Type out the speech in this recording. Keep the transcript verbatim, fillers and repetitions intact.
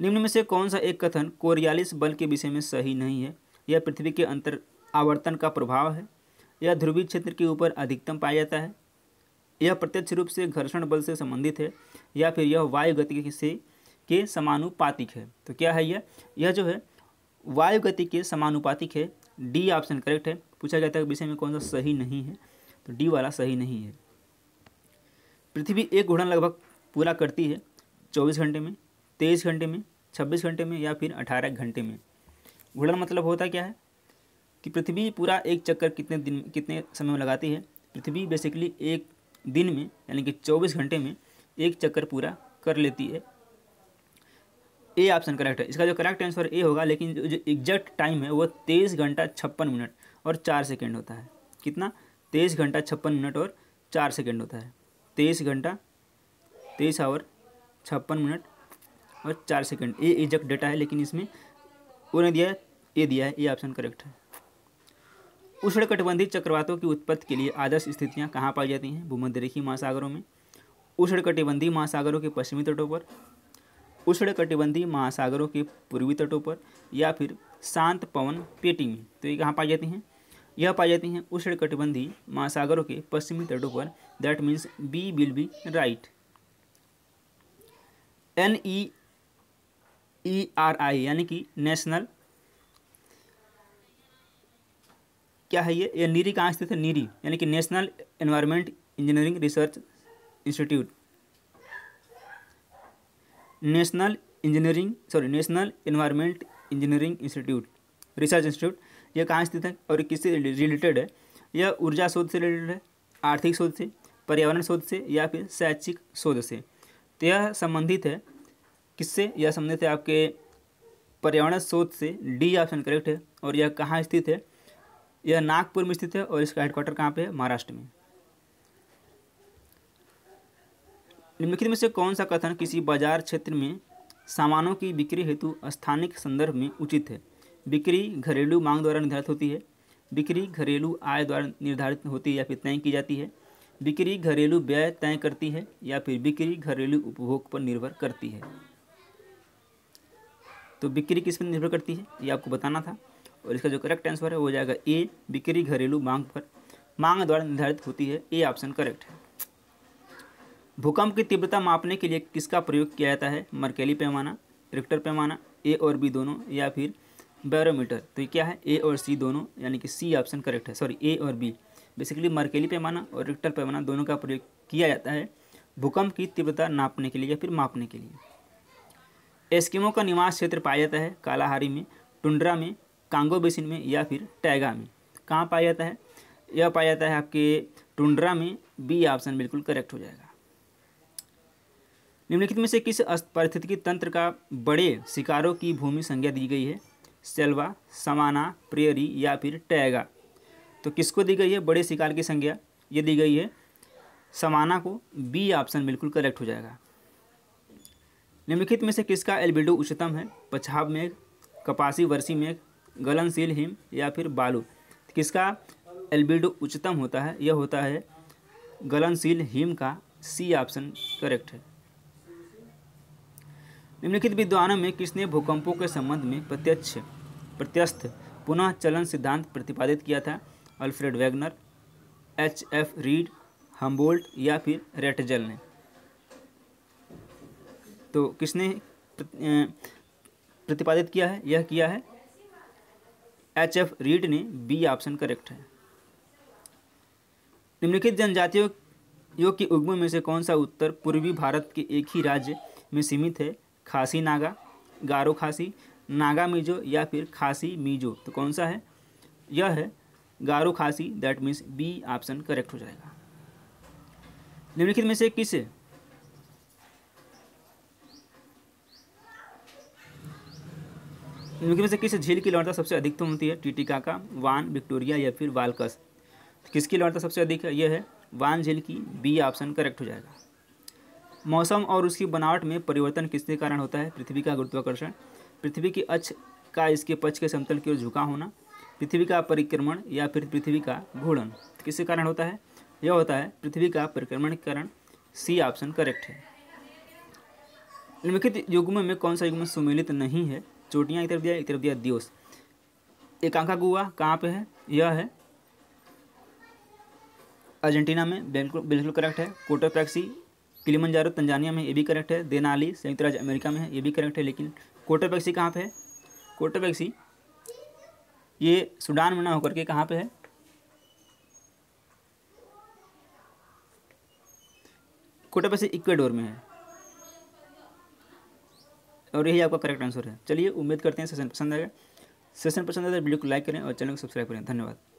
निम्न में से कौन सा एक कथन कोरियालिस बल के विषय में सही नहीं है? यह पृथ्वी के अंतर आवर्तन का प्रभाव है। यह ध्रुवीय क्षेत्र के ऊपर अधिकतम पाया जाता है। यह प्रत्यक्ष रूप से घर्षण बल से संबंधित है। या फिर यह वायु गति से के समानुपातिक है। तो क्या है यह यह जो है वायु गति के समानुपातिक है। डी ऑप्शन करेक्ट है। पूछा गया था विषय में कौन सा सही नहीं है, तो डी वाला सही नहीं है। पृथ्वी एक घूर्णन लगभग पूरा करती है चौबीस घंटे में, तेईस घंटे में, छब्बीस घंटे में या फिर अठारह घंटे में। घूर्णन मतलब होता क्या है कि पृथ्वी पूरा एक चक्कर कितने दिन कितने समय में लगाती है। पृथ्वी बेसिकली एक दिन में यानी कि चौबीस घंटे में एक चक्कर पूरा कर लेती है। ए ऑप्शन करेक्ट है। इसका जो करेक्ट आंसर ए होगा, लेकिन जो एग्जैक्ट टाइम है वो तेईस घंटा छप्पन मिनट और चार सेकेंड होता है। कितना? तेईस घंटा छप्पन मिनट और चार सेकेंड होता है। तेईस घंटा तेईस आवर छप्पन मिनट और चार सेकेंड। ए एग्जैक्ट डेटा है, लेकिन इसमें वो नहीं दिया है, ए दिया है। ए ऑप्शन करेक्ट है। उष्णकटिबंधीय चक्रवातों की उत्पत्ति के लिए आदर्श स्थितियाँ कहाँ पाई जाती हैं? भूमध्य रेखीय महासागरों में, उष्णकटिबंधीय महासागरों के पश्चिमी तटों पर, उष्णकटिबंधीय महासागरों के पूर्वी तटों पर या फिर शांत पवन पेटी में। तो ये कहाँ पाई जाती हैं? यह पाई जाती हैं उष्णकटिबंधीय महासागरों के पश्चिमी तटों पर। That means B will be right. N E E R I यानी कि नेशनल क्या है ये? ये नीरी कहाँ स्थित है? नीरी यानी कि national environment engineering research institute. National engineering sorry national environment engineering institute research institute. यह कहाँ स्थित है और किससे रिलेटेड है? यह ऊर्जा शोध से रिलेटेड है, आर्थिक शोध से, पर्यावरण शोध से या फिर शैक्षिक शोध से। तो यह संबंधित है किससे? यह संबंधित है आपके पर्यावरण शोध से। डी ऑप्शन करेक्ट है। और यह कहाँ स्थित है? यह नागपुर में स्थित है और इसका हेडक्वार्टर कहाँ पे है? महाराष्ट्र में। निम्नलिखित में से कौन सा कथन किसी बाजार क्षेत्र में सामानों की बिक्री हेतु स्थानिक संदर्भ में उचित है? बिक्री घरेलू मांग द्वारा निर्धारित होती है, बिक्री घरेलू आय द्वारा निर्धारित होती है या फिर तय की जाती है, बिक्री घरेलू व्यय तय करती है या फिर बिक्री घरेलू उपभोग पर निर्भर करती है। तो बिक्री किस पर निर्भर करती है ये आपको बताना था। और इसका जो करेक्ट आंसर है वो हो जाएगा ए, बिक्री घरेलू मांग पर मांग द्वारा निर्धारित होती है। ए ऑप्शन करेक्ट है। भूकंप की तीव्रता मापने के लिए किसका प्रयोग किया जाता है? मर्केली पैमाना, रिक्टर पैमाना, ए और बी दोनों या फिर बैरोमीटर। तो ये क्या है? ए और सी दोनों यानी कि सी ऑप्शन करेक्ट है। सॉरी ए और बी। बेसिकली मर्केली पैमाना और रिक्टर पैमाना दोनों का प्रयोग किया जाता है भूकंप की तीव्रता नापने के लिए या फिर मापने के लिए। एस्किमो का निवास क्षेत्र पाया जाता है कालाहारी में, टुंड्रा में, कांगो बेसिन में या फिर टाइगा में। कहाँ पाया जाता है? यह पाया जाता है आपके टुंड्रा में। बी ऑप्शन बिल्कुल करेक्ट हो जाएगा। निम्नलिखित में से किस पारिस्थितिकी तंत्र का बड़े शिकारों की भूमि संज्ञा दी गई है? सेल्वा, सवाना, प्रेरी या फिर टैगा। तो किसको दी गई है बड़े शिकार की संज्ञा? ये दी गई है सवाना को। बी ऑप्शन बिल्कुल करेक्ट हो जाएगा। निम्नलिखित में से किसका एल्बेडो उच्चतम है? पछाब मेघ, कपासी वर्षी मेघ, गलनशील हिम या फिर बालू। किसका एल्बेडो उच्चतम होता है? यह होता है गलनशील हिम का। सी ऑप्शन करेक्ट है। निम्नलिखित विद्वानों में किसने भूकंपों के संबंध में प्रत्यक्ष प्रत्यस्थ पुनः चलन सिद्धांत प्रतिपादित किया था? Alfred Wegener, H F Reid, Humboldt या फिर रेटजल ने। तो किसने प्रतिपादित किया है? यह किया है एच एफ रीड ने। बी ऑप्शन करेक्ट है। निम्नलिखित जनजातियों योग के उगम में से कौन सा उत्तर पूर्वी भारत के एक ही राज्य में सीमित है? खासी नागा, गारो खासी, नागा मिजो या फिर खासी मिजो। तो कौन सा है? यह है Garo Khasi. That means B option correct हो जाएगा। निम्नलिखित में से किस निम्नलिखित में से किस झील की लवणता सबसे अधिकतम होती है? टिटिकाका, वान, विक्टोरिया या फिर वालकस। किसकी लवणता सबसे अधिक है? यह है वान झील की। बी ऑप्शन करेक्ट हो जाएगा। मौसम और उसकी बनावट में परिवर्तन किसके कारण होता है? पृथ्वी का गुरुत्वाकर्षण, पृथ्वी के अक्ष का इसके पक्ष के समतल की ओर झुका होना, पृथ्वी का परिक्रमण या फिर पृथ्वी का घूर्णन। किसके कारण होता है? यह होता है पृथ्वी का परिक्रमण के कारण। सी ऑप्शन करेक्ट है। निम्नलिखित युग्म में कौन सा युग्म सुमेलित नहीं है? चोटियाँ एक तरफ दिया, एक तरफ दिया दियोस। एकांका गुआ कहाँ पे है? यह है अर्जेंटीना में, बिल्कुल बिल्कुल करेक्ट है। कोटोपैक्सी किलिमंजारो तंजानिया में, ये भी करेक्ट है। देनाली संयुक्त राज्य अमेरिका में है, ये भी करेक्ट है। लेकिन कोटोपैक्सी कहाँ पे है? कोटोपैक्सी ये सूडान में ना होकर के कहाँ पे है? कोटोपैक्सी इक्वाडोर में है। और यही आपका करेक्ट आंसर है। चलिए, उम्मीद करते हैं सेशन पसंद आएगा। सेशन पसंद आए तो वीडियो को लाइक करें और चैनल को सब्सक्राइब करें। धन्यवाद।